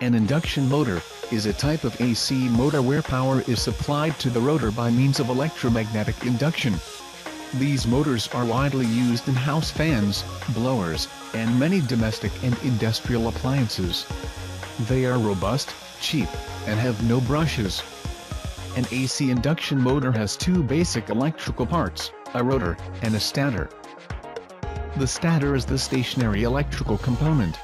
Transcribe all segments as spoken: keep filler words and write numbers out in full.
An induction motor is a type of A C motor where power is supplied to the rotor by means of electromagnetic induction. These motors are widely used in house fans, blowers, and many domestic and industrial appliances. They are robust, cheap, and have no brushes. An A C induction motor has two basic electrical parts, a rotor and a stator. The stator is the stationary electrical component.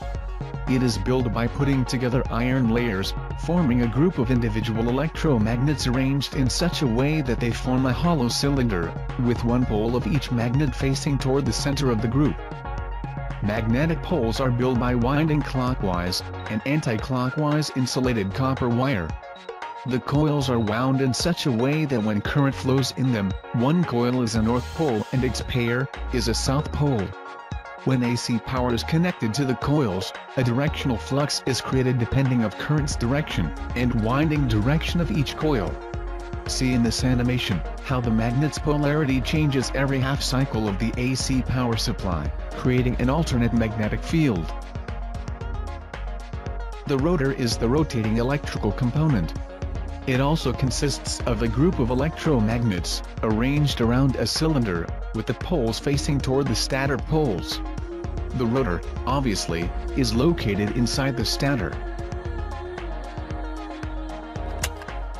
It is built by putting together iron layers, forming a group of individual electromagnets arranged in such a way that they form a hollow cylinder, with one pole of each magnet facing toward the center of the group. Magnetic poles are built by winding clockwise and anti-clockwise insulated copper wire. The coils are wound in such a way that when current flows in them, one coil is a north pole and its pair is a south pole. When A C power is connected to the coils, a directional flux is created depending on current's direction and winding direction of each coil. See in this animation how the magnet's polarity changes every half cycle of the A C power supply, creating an alternate magnetic field. The rotor is the rotating electrical component. It also consists of a group of electromagnets, arranged around a cylinder, with the poles facing toward the stator poles. The rotor, obviously, is located inside the stator.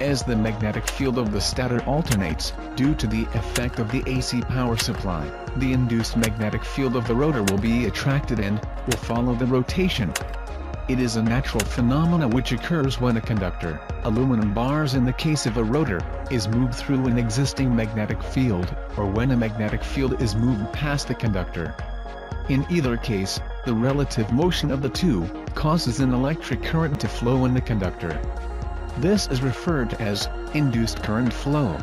As the magnetic field of the stator alternates, due to the effect of the A C power supply, the induced magnetic field of the rotor will be attracted and will follow the rotation. It is a natural phenomena which occurs when a conductor, aluminum bars in the case of a rotor, is moved through an existing magnetic field, or when a magnetic field is moved past the conductor. In either case, the relative motion of the two causes an electric current to flow in the conductor. This is referred to as induced current flow.